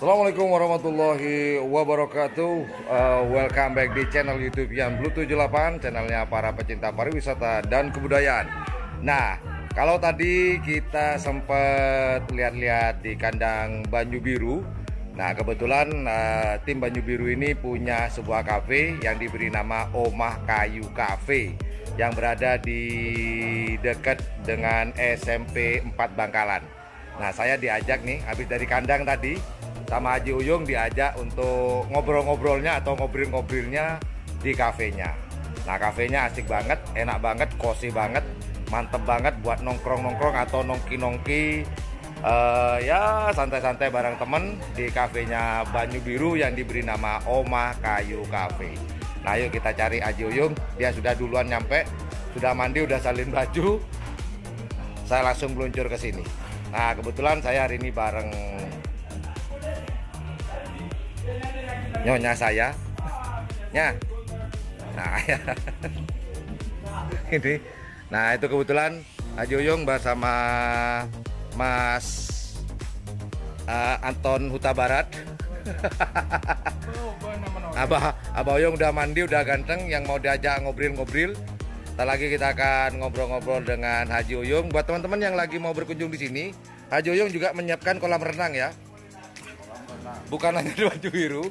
Assalamualaikum warahmatullahi wabarakatuh. Welcome back di channel YouTube yang Blue 78, channelnya para pecinta pariwisata dan kebudayaan. Nah, kalau tadi kita sempat lihat-lihat di kandang Banyu Biru. Nah, kebetulan tim Banyu Biru ini punya sebuah kafe yang diberi nama Omah Kayu Cafe, yang berada di dekat dengan SMP 4 Bangkalan. Nah, saya diajak nih, habis dari kandang tadi sama Haji Uyung, diajak untuk ngobrol-ngobrolnya atau ngobrol-ngobrolnya di kafenya. Nah, kafenya asik banget, enak banget, cozy banget, mantep banget buat nongkrong-nongkrong atau nongki-nongki, ya santai-santai bareng temen di kafenya Banyu Biru yang diberi nama Omah Kayu Cafe. Nah, yuk kita cari Haji Uyung. Dia sudah duluan nyampe, sudah mandi, udah salin baju. Saya langsung meluncur ke sini. Nah, kebetulan saya hari ini bareng nyonya saya, Nya. Nah, ya. Ini. Nah, itu kebetulan Haji Uyung bersama Mas Anton Huta Barat. Abah Uyung udah mandi, udah ganteng. Yang mau diajak ngobrol-ngobrol. Setelah lagi kita akan ngobrol-ngobrol dengan Haji Uyung. Buat teman-teman yang lagi mau berkunjung di sini, Haji Uyung juga menyiapkan kolam renang ya. Bukan hanya baju biru.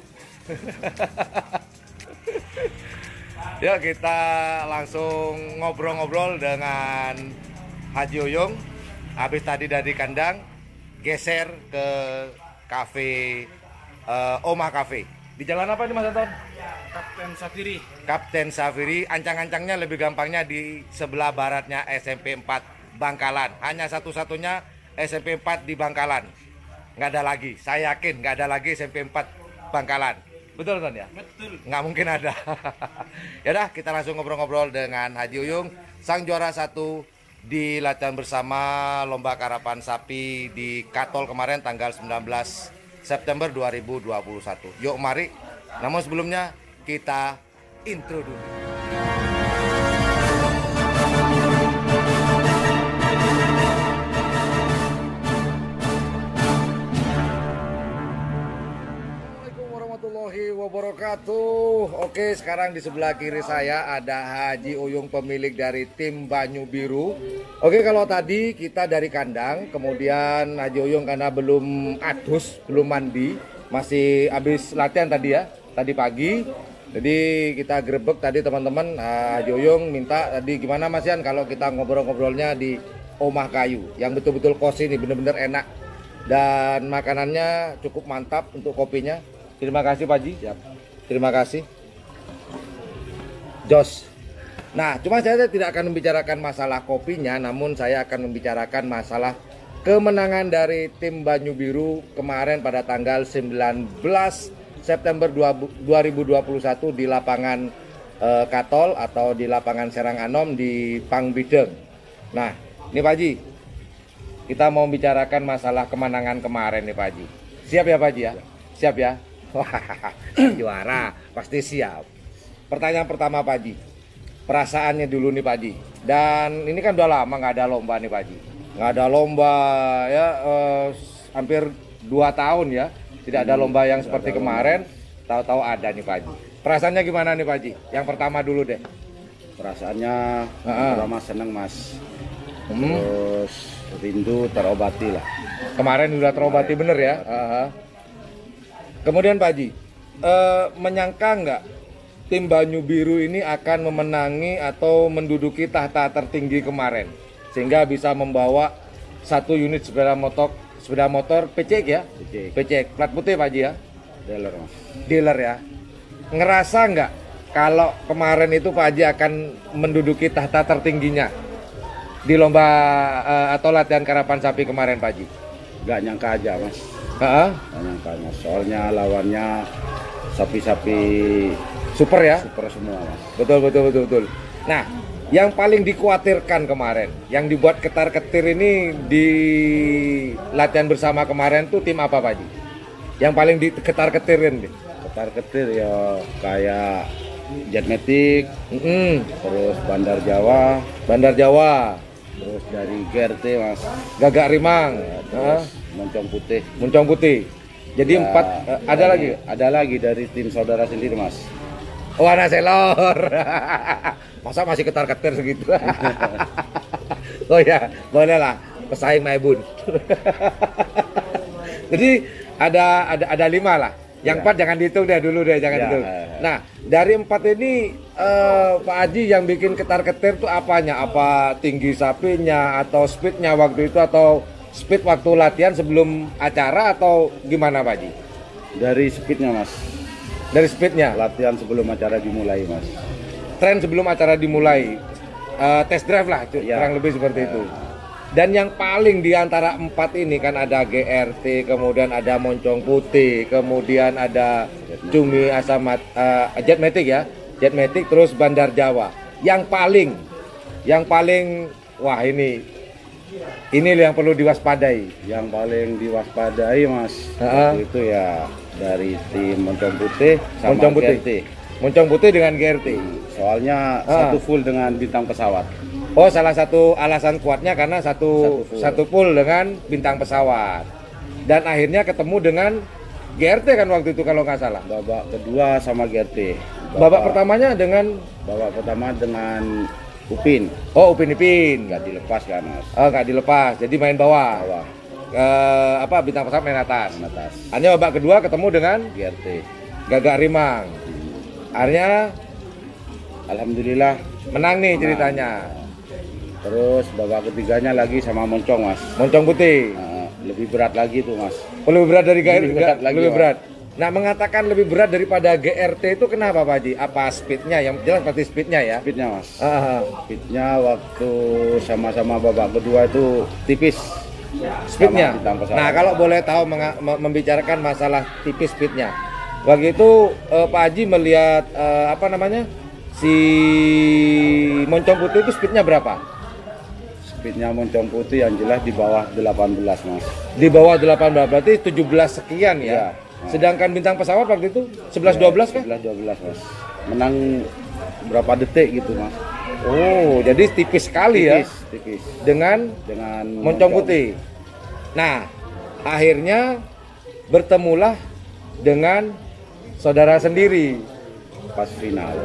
Yuk kita langsung ngobrol-ngobrol dengan Haji Uyung. Habis tadi dari kandang geser ke kafe Omah Cafe. Di jalan apa nih Mas Anton? Kapten Safiri. Kapten Safiri. Ancang-ancangnya lebih gampangnya di sebelah baratnya SMP 4 Bangkalan. Hanya satu-satunya SMP 4 di Bangkalan. Nggak ada lagi, saya yakin nggak ada lagi SMP 4 Bangkalan. Betul Ton ya? Betul. Nggak mungkin ada. Yaudah kita langsung ngobrol-ngobrol dengan Haji Uyung, sang juara satu di latihan bersama Lomba Karapan Sapi di Katol kemarin tanggal 19 September 2021. Yuk mari, namun sebelumnya kita intro dulu. Wabarakatuh. Oke, sekarang di sebelah kiri saya ada Haji Uyung, pemilik dari tim Banyu Biru. Oke, kalau tadi kita dari kandang, kemudian Haji Uyung karena belum adus, belum mandi, masih habis latihan tadi ya, tadi pagi. Jadi kita grebek tadi teman-teman. Haji Uyung minta tadi gimana Mas Yan kalau kita ngobrol-ngobrolnya di Omah Kayu yang betul-betul cozy nih, bener-bener enak, dan makanannya cukup mantap untuk kopinya. Terima kasih Pak Ji. Siap. Terima kasih Jos. Nah, cuma saya tidak akan membicarakan masalah kopinya, namun saya akan membicarakan masalah kemenangan dari tim Banyu Biru kemarin pada tanggal 19 September 2021 di lapangan Katol atau di lapangan Serang Anom di Pangbideng. Nah, ini Pak Ji, kita mau membicarakan masalah kemenangan kemarin nih Pak Ji. Siap ya Pak Ji ya? Siap ya? Wah, juara pasti siap. Pertanyaan pertama Pak Ji, perasaannya dulu nih Pak Ji. Dan ini kan udah lama nggak ada lomba nih Pak Ji. Nggak ada lomba ya, hampir 2 tahun ya. Tidak ada lomba yang seperti kemarin. Tahu-tahu ada nih Pak Ji. Perasaannya gimana nih Pak Ji? Yang pertama dulu deh. Perasaannya pertama seneng Mas. Terus rindu terobati lah. Kemarin udah terobati bener ya. Kemudian Pak Haji, menyangka nggak tim Banyu Biru ini akan memenangi atau menduduki tahta tertinggi kemarin, sehingga bisa membawa satu unit sepeda motor PCX ya, PCX plat putih Pak Haji ya, dealer Mas, dealer ya. Ngerasa nggak kalau kemarin itu Pak Haji akan menduduki tahta tertingginya di lomba atau latihan karapan sapi kemarin Pak Haji? Nggak nyangka aja Mas. Tanya-tanya, soalnya lawannya sapi-sapi super ya, super semua Mas. Betul. Nah, yang paling dikhawatirkan kemarin, yang dibuat ketar-ketir ini di latihan bersama kemarin tuh tim apa Pak Ji? Yang paling diketar-ketirin deh. Ketar-ketir ya kayak Jetmatic, terus Bandar Jawa, terus dari GRT Mas, Gagak Rimang, Moncong Putih. Jadi ya, empat ya. Ada lagi dari tim saudara sendiri, Mas. Warna selor. Masa masih ketar-ketir segitu. Oh ya, bolehlah pesaing Maibun. Jadi ada lima lah. Yang ya. Empat jangan dihitung deh dulu deh, jangan ya, dihitung. Ya. Nah, dari empat ini Pak Haji yang bikin ketar-ketir tuh apanya? Apa tinggi sapinya atau speednya waktu itu, atau speed waktu latihan sebelum acara, atau gimana Pak Haji? Dari speednya, Mas. Dari speednya? Latihan sebelum acara dimulai, Mas. Tren sebelum acara dimulai. Test drive lah, ya. Kurang lebih seperti ya. Itu. Dan yang paling di antara empat ini kan ada GRT, kemudian ada Moncong Putih, kemudian ada Jetmatic. Cumi Asamat, Jetmatic ya, Jetmatic, terus Bandar Jawa. Yang paling wah ini yang perlu diwaspadai. Yang paling diwaspadai, Mas, itu ya dari tim Moncong Putih sama GRT. Moncong Putih dengan GRT. Soalnya satu full dengan Bintang Pesawat. Oh, salah satu alasan kuatnya karena satu pool dengan Bintang Pesawat. Dan akhirnya ketemu dengan GRT kan waktu itu kalau nggak salah. Babak kedua sama GRT. Babak pertama dengan Upin. Oh, Upin-Ipin. Nggak dilepas kan, Mas? Oh, nggak dilepas. Jadi main bawah. Bintang Pesawat main atas. Hanya babak kedua ketemu dengan GRT. Gagak Rimang. Akhirnya alhamdulillah menang nih ceritanya. Terus babak ketiganya lagi sama Moncong, Mas. Moncong Putih. Lebih berat lagi tuh, Mas. Oh, lebih berat dari GRT. Lebih berat. Nah, mengatakan lebih berat daripada GRT itu kenapa, Pak Haji? Apa speednya? Yang jelas pasti speednya ya. Speednya, Mas. Speednya waktu sama-sama babak kedua itu tipis. Speednya. Nah, kalau boleh tahu membicarakan masalah tipis speednya. Waktu itu Pak Haji melihat si Moncong Putih itu speednya berapa? Speednya Moncong Putih yang jelas di bawah 18, Mas. Di bawah 18, berarti 17 sekian ya? Nah. Sedangkan Bintang Pesawat waktu itu 11-12 kan? 11-12, Mas. Menang berapa detik gitu, Mas. Oh, jadi tipis sekali ya? Tipis. Dengan Moncong Putih. Nah, akhirnya bertemulah dengan saudara sendiri.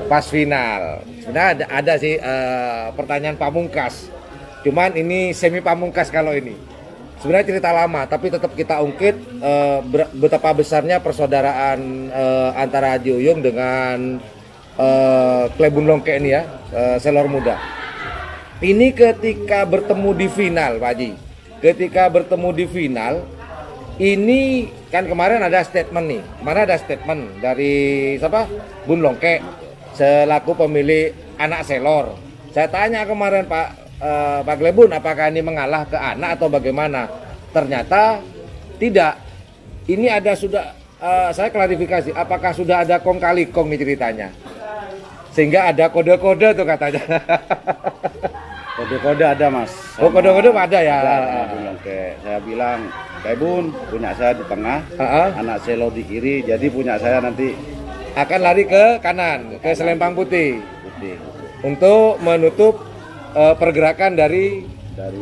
Pas final. Sebenarnya ada sih pertanyaan pamungkas. Cuman ini semi pamungkas kalau ini. Sebenarnya cerita lama, tapi tetap kita ungkit betapa besarnya persaudaraan antara Haji Uyung dengan Klebun Longke ini ya, selor muda. Ini ketika bertemu di final, Pak Haji. Ketika bertemu di final, ini kan kemarin ada statement dari siapa? Bun Longke selaku pemilik anak selor. Saya tanya kemarin Pak Klebun, apakah ini mengalah ke anak atau bagaimana? Ternyata tidak. Ini ada sudah saya klarifikasi, apakah sudah ada kong kali kong nih ceritanya? Sehingga ada kode-kode tuh katanya. Kode-kode ada, Mas. Oh, kode-kode ada ya. Oke, saya bilang, Bun, punya saya di tengah, anak selo di kiri, jadi punya saya nanti akan lari ke kanan, ke selempang putih. Untuk menutup pergerakan dari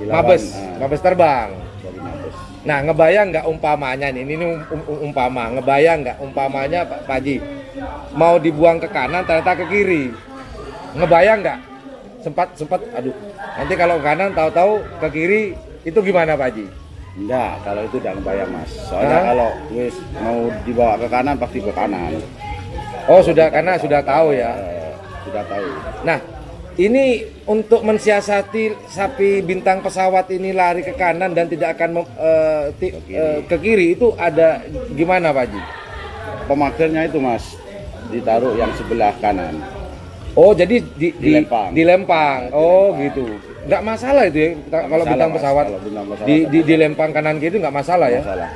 mabes terbang. Nah, ngebayang nggak umpamanya umpamanya Pak Haji mau dibuang ke kanan ternyata ke kiri. Ngebayang nggak? Sempat aduh, nanti kalau ke kanan tahu-tahu ke kiri itu gimana Pak Haji? Enggak, kalau itu udah ngebayang, Mas. Soalnya kalau wis mau dibawa ke kanan pasti ke kanan. Oh, sudah karena sudah tahu ya. Sudah tahu. Nah, ini untuk mensiasati sapi Bintang Pesawat ini lari ke kanan dan tidak akan ke kiri, itu ada gimana Pak Haji? Pemakernya itu, Mas, ditaruh yang sebelah kanan. Oh, jadi dilempang. Oh, gitu. Nggak masalah itu ya, kalau Bintang Pesawat dilempang kanan gitu nggak masalah ya? Masalah.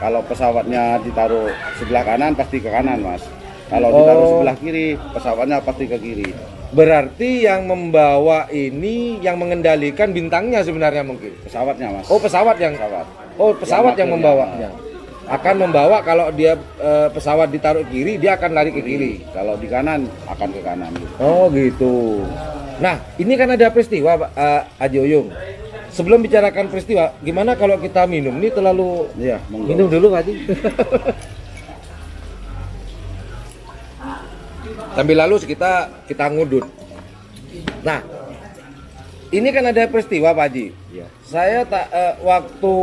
Kalau pesawatnya ditaruh sebelah kanan pasti ke kanan, Mas. Kalau ditaruh sebelah kiri, pesawatnya pasti ke kiri. Berarti yang membawa ini, yang mengendalikan bintangnya sebenarnya mungkin? Pesawatnya, Mas. Oh, pesawat yang membawanya. Akan membawa kalau dia pesawat ditaruh kiri, dia akan lari ke kiri. Kalau di kanan, akan ke kanan. Oh gitu. Nah, ini kan ada peristiwa Haji Uyung Sebelum bicarakan peristiwa, gimana kalau kita minum? Ini terlalu ya, minum dulu Haji. Sambil lalu kita ngudut. Nah, ini kan ada peristiwa Pak Haji. Ya. Saya waktu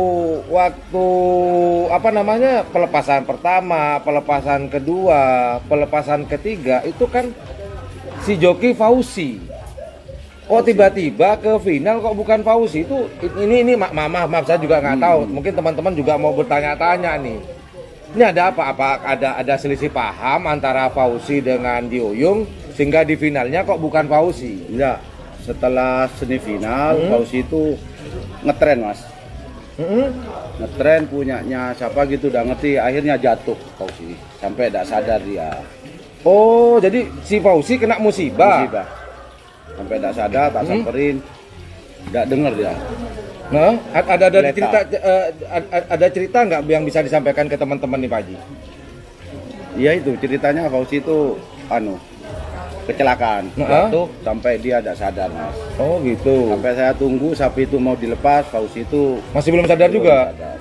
apa namanya pelepasan pertama, pelepasan kedua, pelepasan ketiga itu kan si joki Fauzi. Oh tiba-tiba ke final kok bukan Fauzi itu ini maaf saya juga nggak tahu, mungkin teman-teman juga mau bertanya-tanya nih. Ini ada apa ada selisih paham antara Fauzi dengan Haji Uyung sehingga di finalnya kok bukan Fauzi? Enggak. Setelah semifinal Fauzi itu ngetren Mas. Ngetren punyanya siapa gitu udah ngerti, akhirnya jatuh Fauzi sampai tidak sadar dia. Oh jadi si Fauzi kena musibah. Sampai tidak sadar, tak samperin, tidak dengar dia. Nah, ada cerita nggak yang bisa disampaikan ke teman-teman nih Pak Haji? Iya itu ceritanya Fauzi itu kecelakaan, jatuh sampai dia tidak sadar Mas. Oh gitu. Sampai saya tunggu sapi itu mau dilepas, Fauzi itu masih belum sadar juga. Sadar.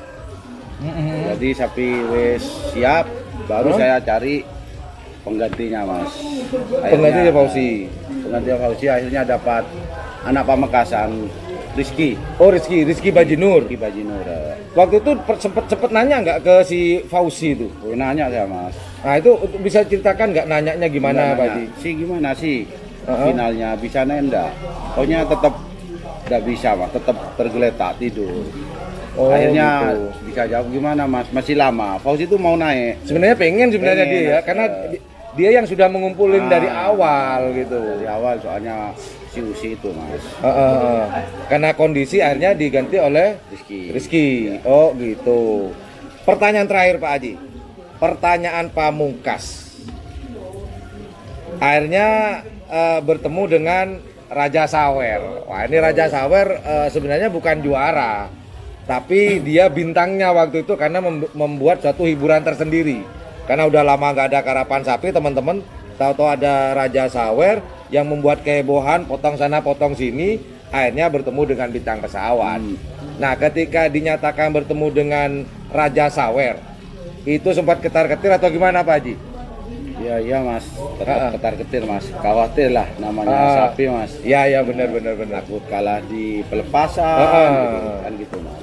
Jadi sapi wes siap, baru saya cari penggantinya Mas. Penggantinya Fauzi. Penggantinya Fauzi akhirnya dapat anak Pamekasan Rizky. Oh Rizky Bajinur. Rizky Bajinur. Waktu itu sempet nanya nggak ke si Fauzi itu? Oh, nanya saya Mas. Nah itu bisa ceritakan nggak nanyanya gimana Pak Haji? Si gimana sih finalnya bisa nenda? Pokoknya tetap nggak bisa Mas, tetap tergeletak tidur. Oh, akhirnya gitu. Bisa jawab gimana Mas? Masih lama. Fauzi itu mau naik. Sebenarnya pengen dia ya, karena dia yang sudah mengumpulin dari awal gitu. Dari awal soalnya si Usi itu Mas. Karena kondisi akhirnya diganti oleh Rizky. Ya. Oh gitu. Pertanyaan terakhir Pak Haji. Pertanyaan pamungkas. Akhirnya bertemu dengan Raja Sawer. Wah ini Raja Sawer sebenarnya bukan juara. Tapi dia bintangnya waktu itu karena membuat suatu hiburan tersendiri. Karena udah lama nggak ada Karapan Sapi, teman-teman. Tahu-tahu ada Raja Sawer yang membuat kehebohan, potong sana, potong sini. Akhirnya bertemu dengan Bintang Pesawat. Nah, ketika dinyatakan bertemu dengan Raja Sawer, itu sempat ketar-ketir atau gimana Pak Haji? Iya Mas, ketar-ketir Mas. Khawatir lah namanya sapi Mas. Iya benar. Takut kalah di pelepasan kan gitu Mas.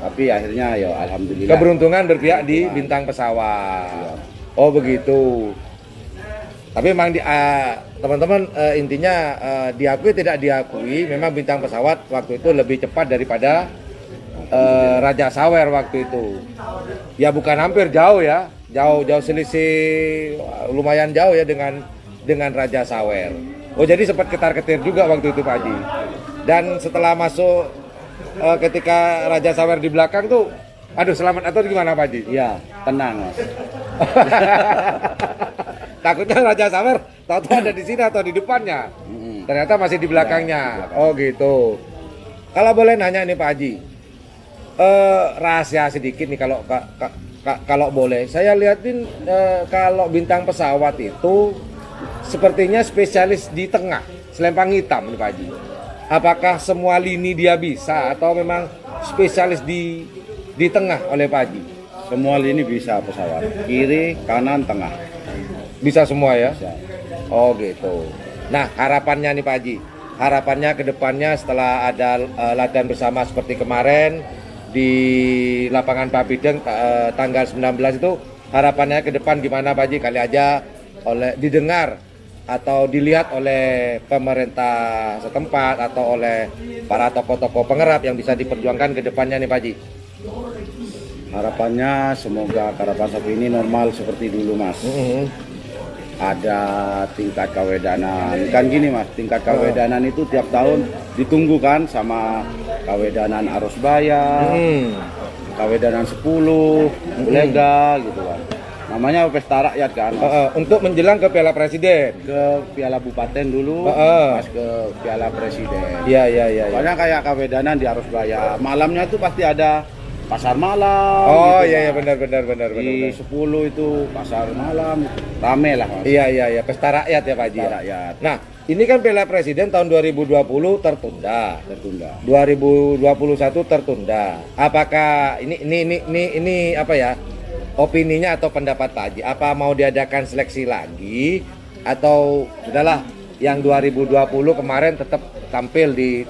Tapi akhirnya ya alhamdulillah. Keberuntungan berpihak di Bintang Pesawat. Oh begitu. Tapi memang teman-teman intinya diakui tidak diakui, memang Bintang Pesawat waktu itu lebih cepat daripada Raja Sawer waktu itu. Ya bukan hampir jauh ya. Jauh selisih lumayan jauh ya dengan Raja Sawer. Oh jadi sempat ketar-ketir juga waktu itu Pak Haji. Dan setelah masuk ketika Raja Sawer di belakang tuh, aduh selamat atau gimana Pak Haji? Ya tenang Mas. Takutnya Raja Sawer tahu-tahu ada di sini atau di depannya, ternyata masih di belakangnya. Oh gitu. Kalau boleh nanya nih Pak Haji, rahasia sedikit nih kalau kalau boleh, saya liatin kalau Bintang Pesawat itu sepertinya spesialis di tengah, selempang hitam nih Pak Haji. Apakah semua lini dia bisa atau memang spesialis di tengah oleh Pak Haji? Semua lini bisa pesawat, kiri, kanan, tengah. Bisa semua ya? Bisa. Oh gitu. Nah harapannya nih Pak Haji, harapannya ke depannya setelah ada latihan bersama seperti kemarin, di lapangan Pangbideng tanggal 19 itu harapannya ke depan gimana Pak Haji, kali aja oleh didengar atau dilihat oleh pemerintah setempat atau oleh para tokoh-tokoh penggerak yang bisa diperjuangkan ke depannya nih Pak Haji. Harapannya semoga Karapan Sapi ini normal seperti dulu Mas. Ada tingkat kawedanan kan gini Mas, tingkat kawedanan itu tiap tahun ditunggu kan sama kawedanan Arosbaya, kawedanan 10 legal gitu kan, namanya pesta rakyat kan Mas. Untuk menjelang ke Piala Presiden, ke Piala Bupaten dulu Mas, ke Piala Presiden. Iya. Soalnya kayak kawedanan di Arosbaya malamnya itu pasti ada pasar malam. Oh gitu, iya benar. Di 10 itu pasar malam, rame lah. Iya, pesta rakyat ya Pak Haji. Pesta rakyat. Nah, ini kan Piala Presiden tahun 2020 tertunda. 2021 tertunda. Apakah ini apa ya? Opininya atau pendapat Pak Haji, apa mau diadakan seleksi lagi atau sudahlah yang 2020 kemarin tetap tampil di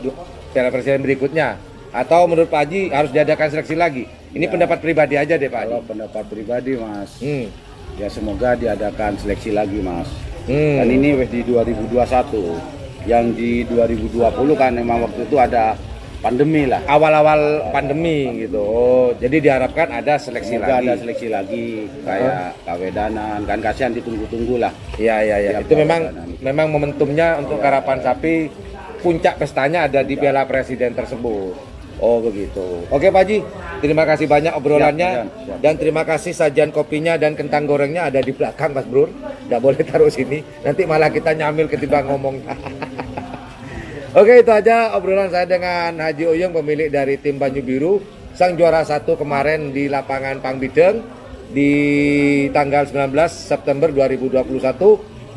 Piala Presiden berikutnya, atau menurut Pak Haji harus diadakan seleksi lagi? Ini ya, pendapat pribadi aja deh Pak Haji. Kalau pendapat pribadi Mas, ya semoga diadakan seleksi lagi Mas. Dan ini di 2021, yang di 2020 kan memang waktu itu ada pandemi lah, awal-awal pandemi gitu. Oh, jadi diharapkan ada seleksi lagi. Ada seleksi lagi kayak kawedanan kan, kasihan ditunggu-tunggu lah. Iya. Itu memang momentumnya untuk Karapan Sapi, puncak pestanya ada di Piala Presiden tersebut. Oh begitu. Oke Pak Haji, terima kasih banyak obrolannya. Siap. Dan terima kasih sajian kopinya dan kentang gorengnya ada di belakang Mas Brur. Nggak boleh taruh sini, nanti malah kita nyamil ketimbang ngomongnya. Oke, itu aja obrolan saya dengan Haji Uyung, pemilik dari tim Banyu Biru, sang juara satu kemarin di lapangan Pangbideng di tanggal 19 September 2021.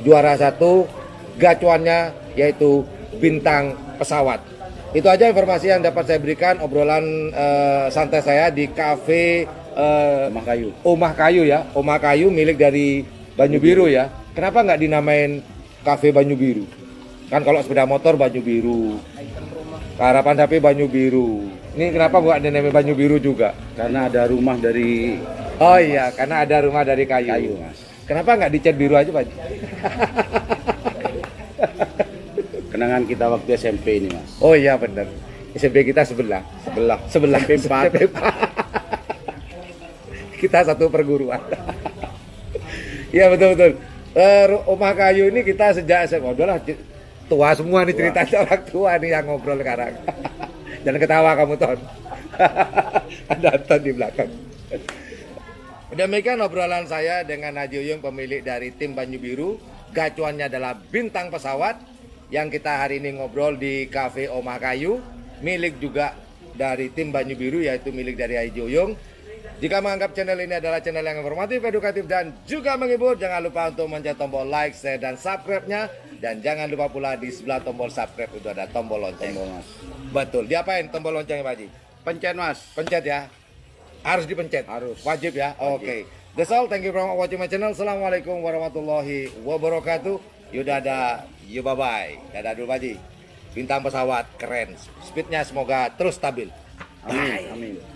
Juara satu gacuannya yaitu Bintang Pesawat. Itu aja informasi yang dapat saya berikan, obrolan santai saya di kafe Omah Kayu ya, Omah Kayu milik dari Banyu Biru ya. Kenapa nggak dinamain kafe Banyu Biru? Kan kalau sepeda motor Banyu Biru, Karapan Sapi Banyu Biru. Ini kenapa buat dinamain Banyu Biru juga? Karena ada rumah dari iya, karena ada rumah dari kayu Mas. Kenapa nggak dicat biru aja Pak? Kenangan kita waktu SMP ini Mas. Oh iya bener, SMP kita sebelah SMP 4. Kita satu perguruan. Iya betul. Omah Kayu ini kita sejak udahlah tua semua nih ceritanya, orang tua nih yang ngobrol sekarang. Jangan ketawa kamu Ton. Ada Ton di belakang. Demikian obrolan saya dengan Haji Uyung, pemilik dari tim Banyu Biru. Gacuannya adalah Bintang Pesawat, yang kita hari ini ngobrol di Cafe Omah Kayu, milik juga dari tim Banyu Biru, yaitu milik dari Haji Uyung. Jika menganggap channel ini adalah channel yang informatif, edukatif, dan juga menghibur, jangan lupa untuk mencet tombol like, share, dan subscribe-nya. Dan jangan lupa pula di sebelah tombol subscribe itu ada tombol lonceng. Mas. Betul, diapain tombol loncengnya Pak Haji? Pencet Mas. Pencet ya? Harus dipencet? Harus. Wajib ya? Oke. That's all, thank you for watching my channel. Assalamualaikum warahmatullahi wabarakatuh. Yudada, you bye-bye. Dadah dulu Pak Haji. Bintang Pesawat, keren. Speednya semoga terus stabil. Amin.